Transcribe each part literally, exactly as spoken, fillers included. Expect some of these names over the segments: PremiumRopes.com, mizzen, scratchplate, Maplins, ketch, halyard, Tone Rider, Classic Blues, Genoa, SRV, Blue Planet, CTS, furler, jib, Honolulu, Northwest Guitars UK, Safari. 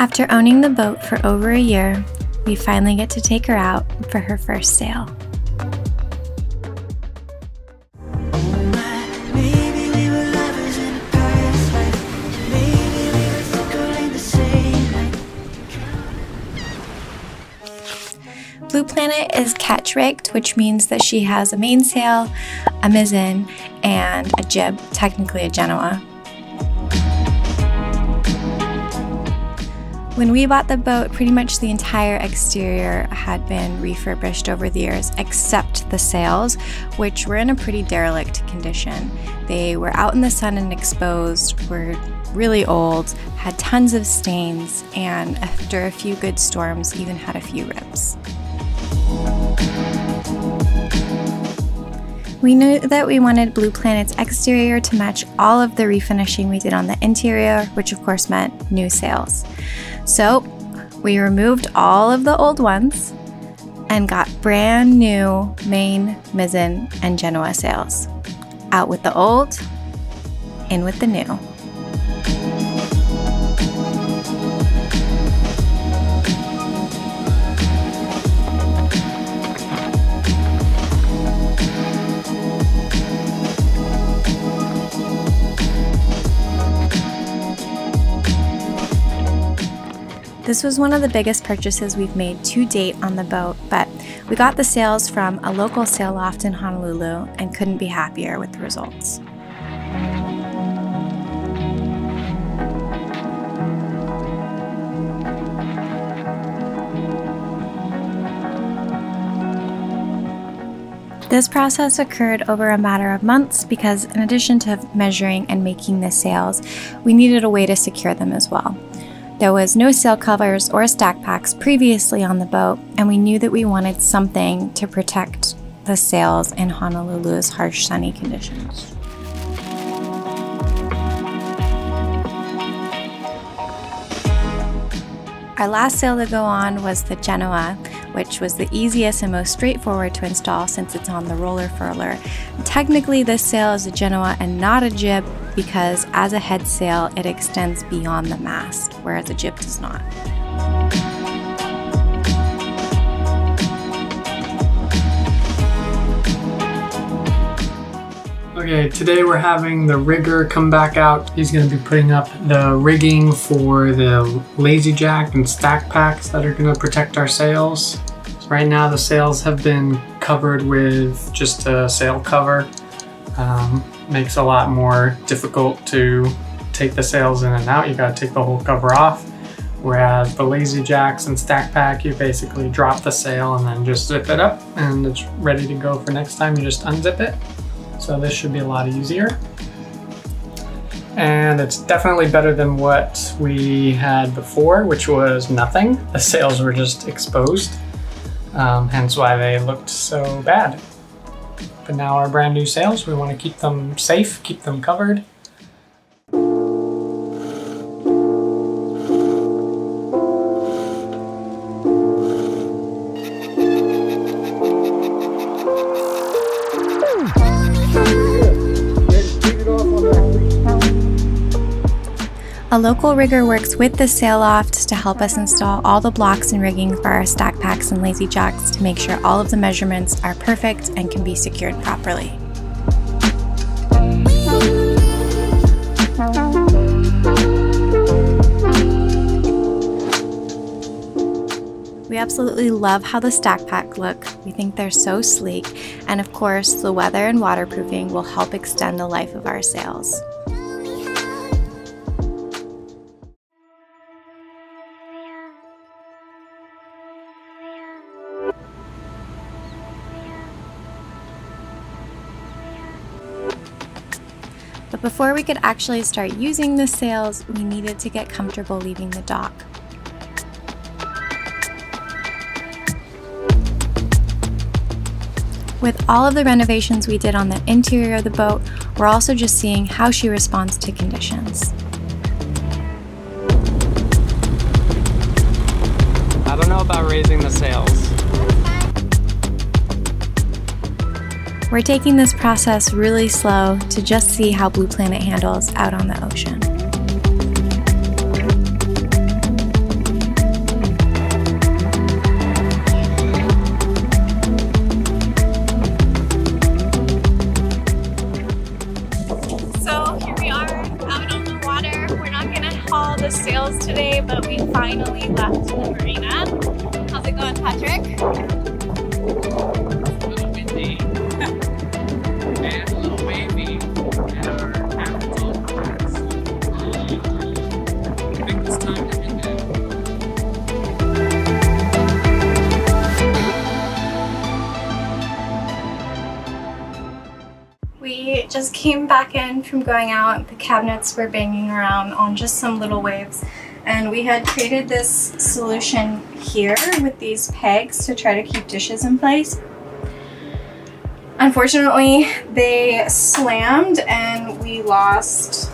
After owning the boat for over a year, we finally get to take her out for her first sail. Blue Planet is catch rigged, which means that she has a mainsail, a mizzen, and a jib, technically a Genoa. When we bought the boat, pretty much the entire exterior had been refurbished over the years, except the sails, which were in a pretty derelict condition. They were out in the sun and exposed, were really old, had tons of stains, and after a few good storms, even had a few rips. We knew that we wanted Blue Planet's exterior to match all of the refinishing we did on the interior, which of course meant new sails. So we removed all of the old ones and got brand new main, mizzen, and Genoa sails. Out with the old, in with the new. This was one of the biggest purchases we've made to date on the boat, but we got the sails from a local sail loft in Honolulu and couldn't be happier with the results. This process occurred over a matter of months because in addition to measuring and making the sails, we needed a way to secure them as well. There was no sail covers or stack packs previously on the boat, and we knew that we wanted something to protect the sails in Honolulu's harsh sunny conditions. Our last sail to go on was the Genoa, which was the easiest and most straightforward to install since it's on the roller furler. Technically, this sail is a Genoa and not a jib because as a head sail, it extends beyond the mast, whereas a jib does not. Okay, today we're having the rigger come back out. He's going to be putting up the rigging for the lazy jack and stack packs that are going to protect our sails. So right now the sails have been covered with just a sail cover. Um, makes a lot more difficult to take the sails in and out. You got to take the whole cover off. Whereas the lazy jacks and stack pack, you basically drop the sail and then just zip it up and it's ready to go for next time. You just unzip it. So this should be a lot easier. And it's definitely better than what we had before, which was nothing. The sails were just exposed, um, hence why they looked so bad. But now our brand new sails, we want to keep them safe, keep them covered. A local rigger works with the sail loft to help us install all the blocks and rigging for our stack packs and lazy jacks to make sure all of the measurements are perfect and can be secured properly. We absolutely love how the stack pack look. We think they're so sleek, and of course the weather and waterproofing will help extend the life of our sails. But before we could actually start using the sails, we needed to get comfortable leaving the dock. With all of the renovations we did on the interior of the boat, we're also just seeing how she responds to conditions. I don't know about raising the sails. We're taking this process really slow to just see how Blue Planet handles out on the ocean. all the sails today, but we finally left the marina. How's it going, Patrick? It's a little windy and a little wavy at our capital parts. I think this time has been good. We just came back in from going out. The cabinets were banging around on just some little waves. And we had created this solution here with these pegs to try to keep dishes in place. Unfortunately, they slammed and we lost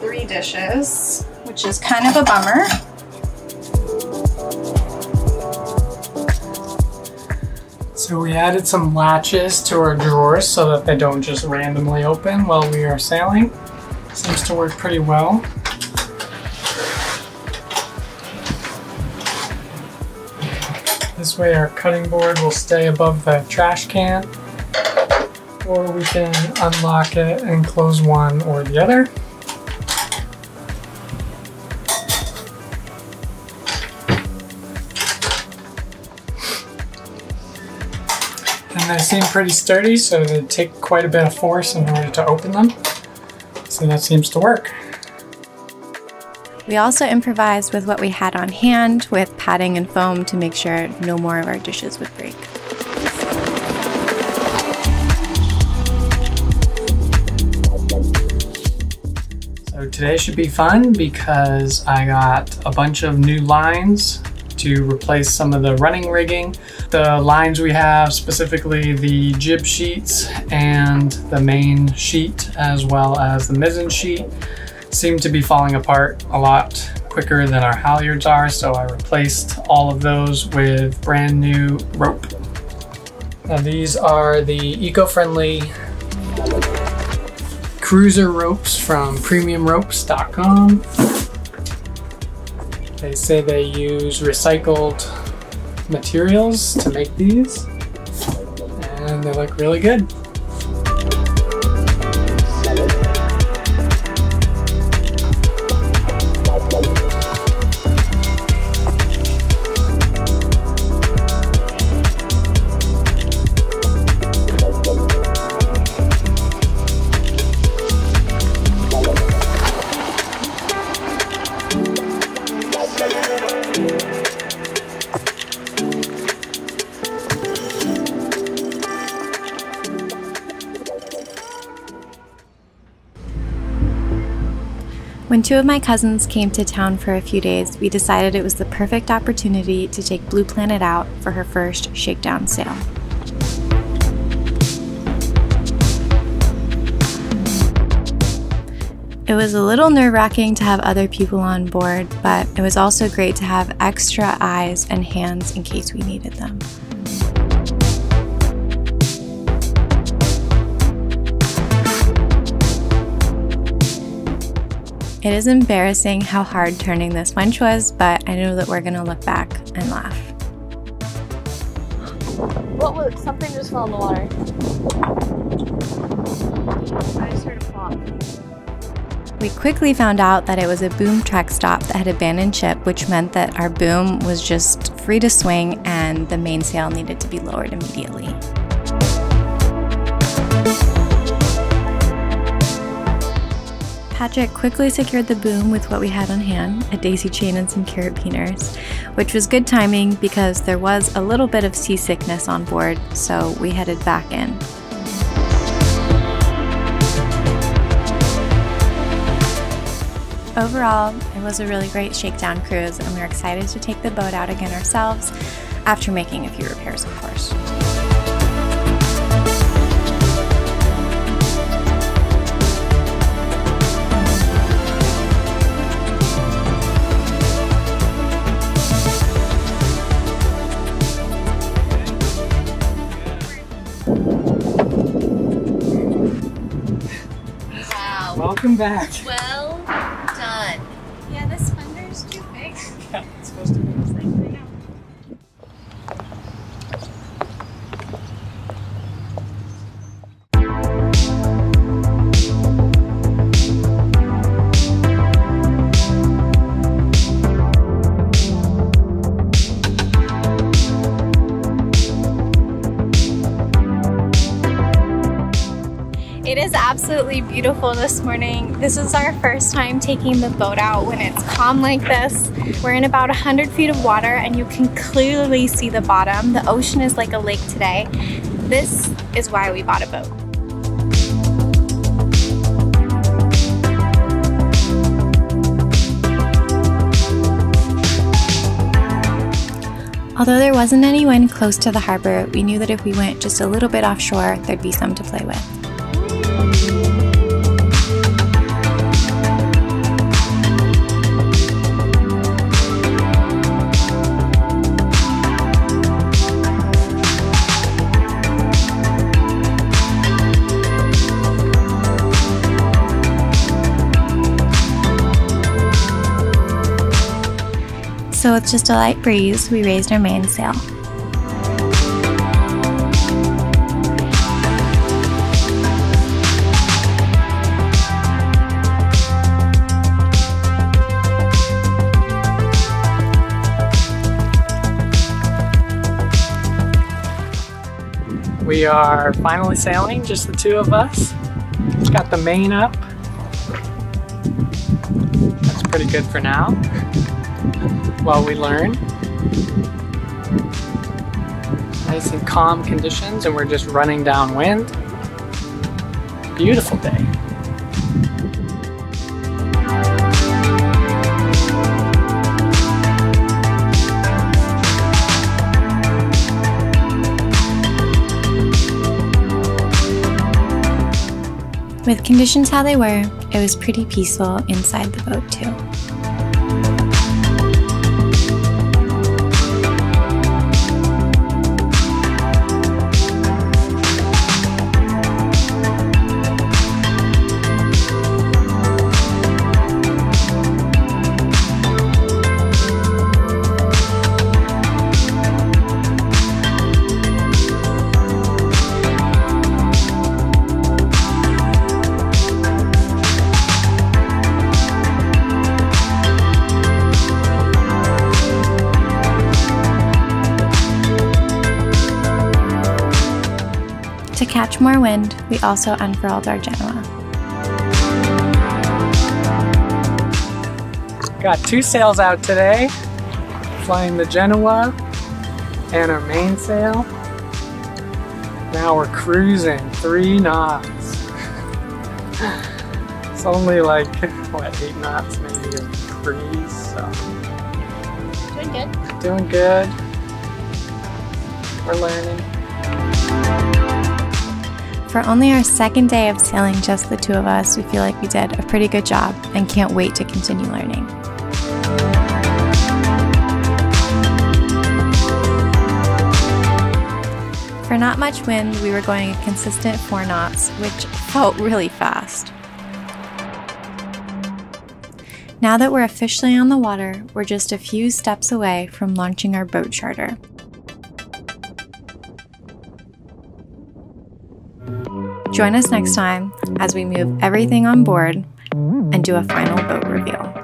three dishes, which is kind of a bummer. So we added some latches to our drawers so that they don't just randomly open while we are sailing. Seems to work pretty well. This way our cutting board will stay above the trash can, or we can unlock it and close one or the other. And they seem pretty sturdy, so they take quite a bit of force in order to open them. So that seems to work. We also improvised with what we had on hand with padding and foam to make sure no more of our dishes would break. So today should be fun because I got a bunch of new lines to replace some of the running rigging. The lines we have, specifically the jib sheets and the main sheet as well as the mizzen sheet, seem to be falling apart a lot quicker than our halyards are, so I replaced all of those with brand new rope. Now these are the eco-friendly cruiser ropes from Premium Ropes dot com. They say they use recycled materials to make these, and they look really good. When two of my cousins came to town for a few days, we decided it was the perfect opportunity to take Blue Planet out for her first shakedown sail. It was a little nerve-wracking to have other people on board, but it was also great to have extra eyes and hands in case we needed them. It is embarrassing how hard turning this winch was, but I know that we're gonna look back and laugh. What was, something just fell in the water. I just heard a pop. We quickly found out that it was a boom trek stop that had abandoned ship, which meant that our boom was just free to swing and the mainsail needed to be lowered immediately. Patrick quickly secured the boom with what we had on hand, a daisy chain and some carrot pieners, which was good timing because there was a little bit of seasickness on board, so we headed back in. Overall, it was a really great shakedown cruise, and we're excited to take the boat out again ourselves after making a few repairs, of course. Welcome back. Well done. Yeah, this fender's too big. Yeah, it's supposed to be this thing right now. absolutely beautiful this morning. This is our first time taking the boat out when it's calm like this. We're in about one hundred feet of water and you can clearly see the bottom. The ocean is like a lake today. This is why we bought a boat. Although there wasn't any wind close to the harbor, we knew that if we went just a little bit offshore, there'd be some to play with. So with just a light breeze, we raised our mainsail. We are finally sailing, just the two of us. Got the main up. That's pretty good for now. While we learn. Nice and calm conditions, and we're just running downwind. Beautiful day. With conditions how they were, it was pretty peaceful inside the boat too. To catch more wind, we also unfurled our Genoa. Got two sails out today, flying the Genoa and our mainsail. Now we're cruising three knots. It's only like, what, eight knots maybe a breeze, so. Doing good. Doing good. We're learning. For only our second day of sailing just the two of us, we feel like we did a pretty good job and can't wait to continue learning. For not much wind, we were going a consistent four knots, which felt really fast. Now that we're officially on the water, we're just a few steps away from launching our boat charter. Join us next time as we move everything on board and do a final boat reveal.